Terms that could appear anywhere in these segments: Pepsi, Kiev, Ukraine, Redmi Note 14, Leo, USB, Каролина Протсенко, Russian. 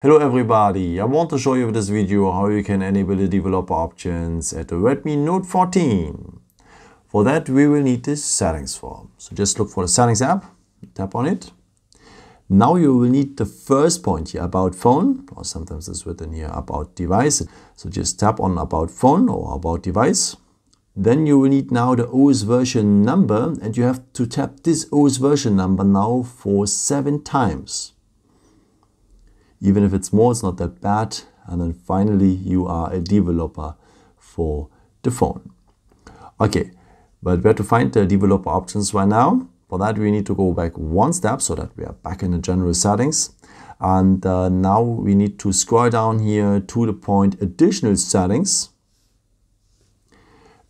Hello everybody, I want to show you in this video how you can enable the developer options at the Redmi Note 14. For that we will need this settings form. So just look for the settings app, tap on it. Now you will need the first point here, about phone, or sometimes it's written here about device. So just tap on about phone or about device. Then you will need now the OS version number, and you have to tap this OS version number now for 7 times. Even if it's more, it's not that bad. And then finally, you are a developer for the phone. Okay, but where to find the developer options right now? For that, we need to go back one step so that we are back in the general settings. And now we need to scroll down here to the point additional settings.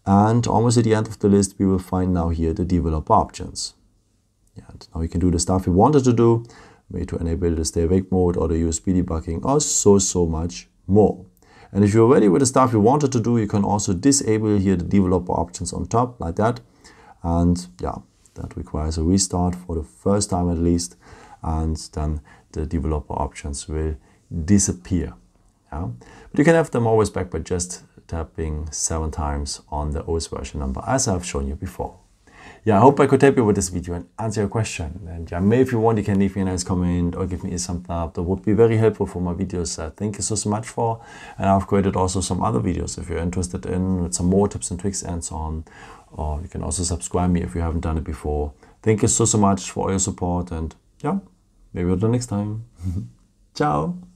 And almost at the end of the list, we will find now here the developer options. And now you can do the stuff you wanted to do. Way to enable the stay awake mode or the USB debugging or so much more. And if you're ready with the stuff you wanted to do, you can also disable here the developer options on top like that. And yeah, that requires a restart for the first time at least. And then the developer options will disappear. Yeah? But you can have them always back by just tapping 7 times on the OS version number as I've shown you before. Yeah, I hope I could help you with this video and answer your question. And yeah, maybe if you want, you can leave me a nice comment or give me a thumbs up. That would be very helpful for my videos. Thank you so much for. And I've created also some other videos if you're interested in with some more tips and tricks and so on. Or you can also subscribe me if you haven't done it before. Thank you so much for all your support. And yeah, maybe until next time. Ciao.